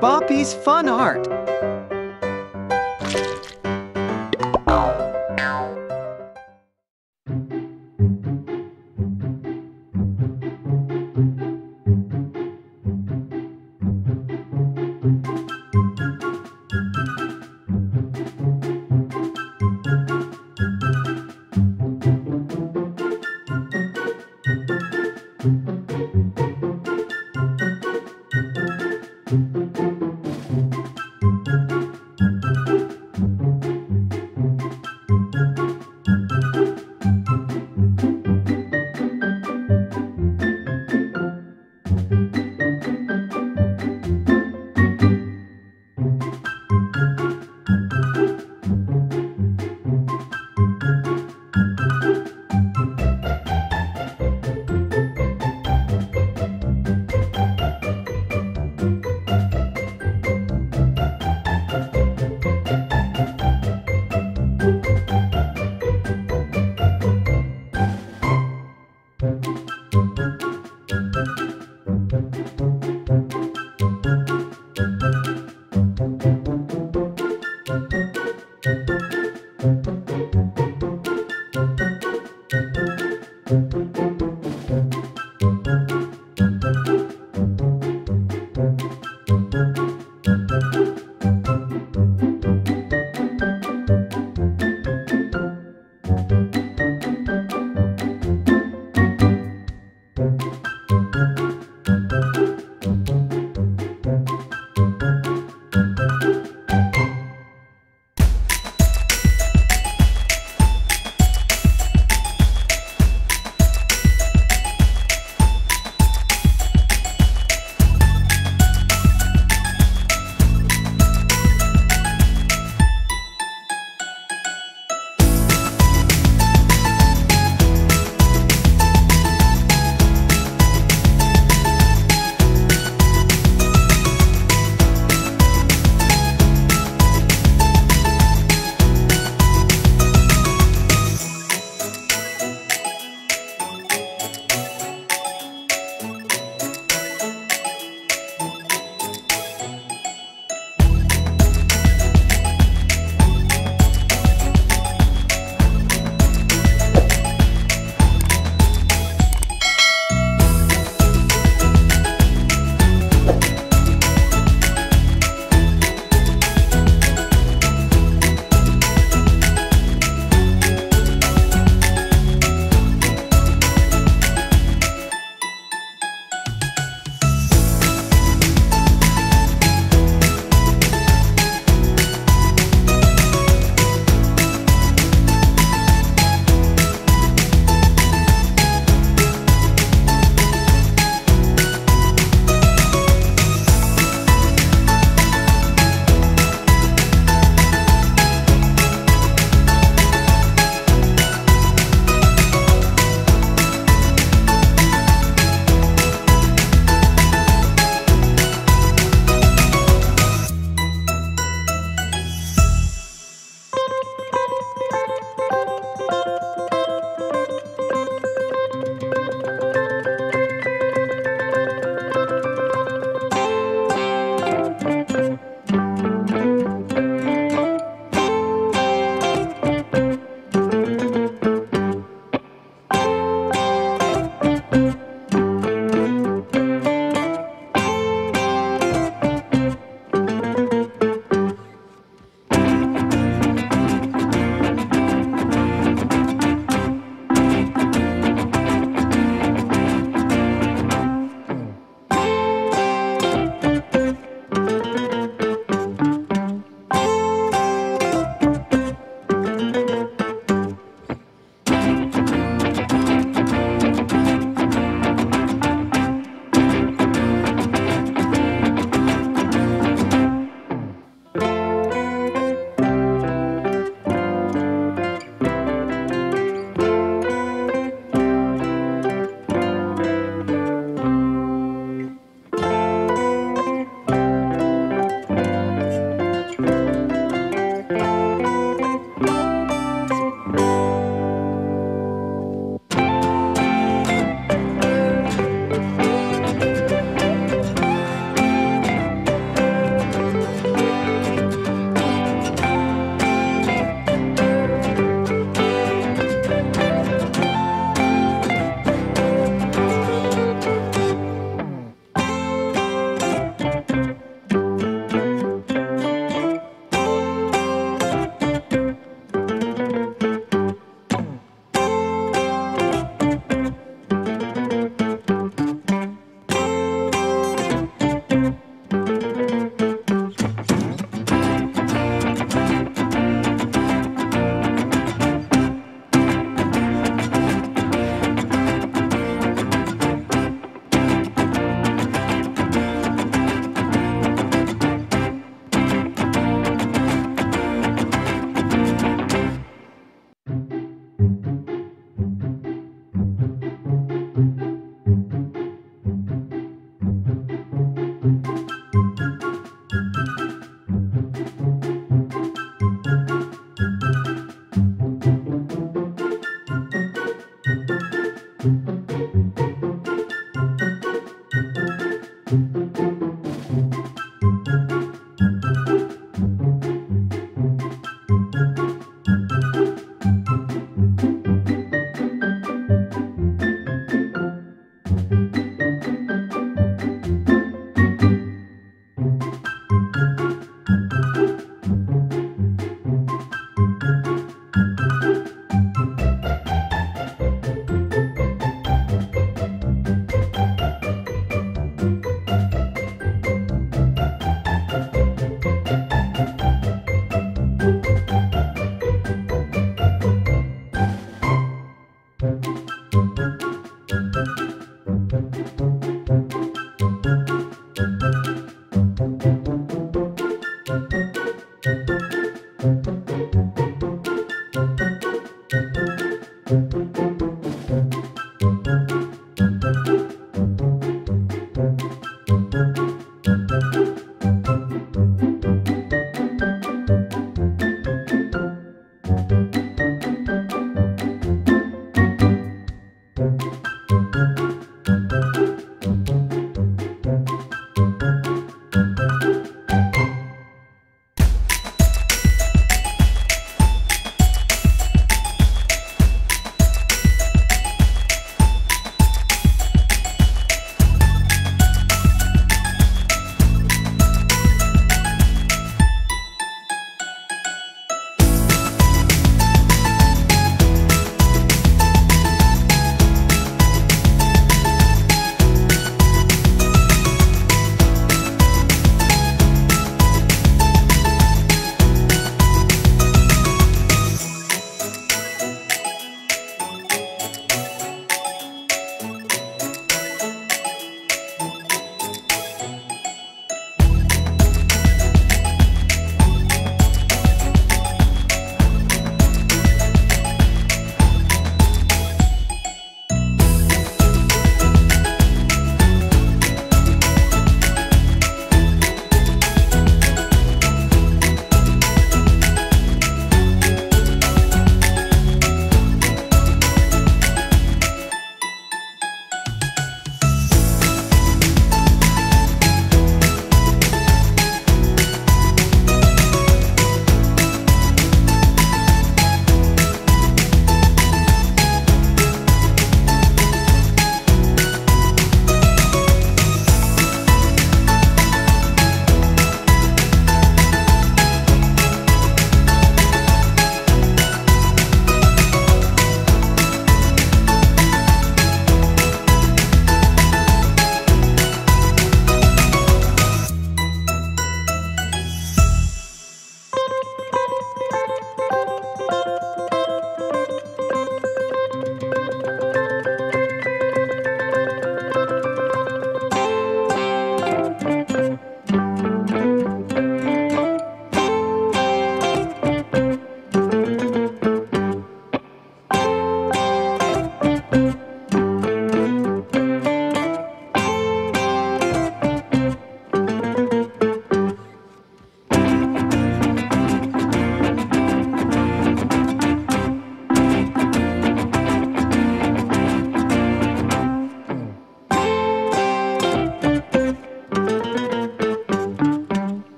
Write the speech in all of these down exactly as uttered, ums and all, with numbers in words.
Boppy's Fun Art. Thank you.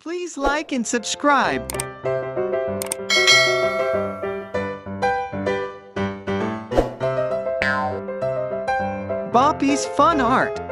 Please like and subscribe. Boppy's Fun Art.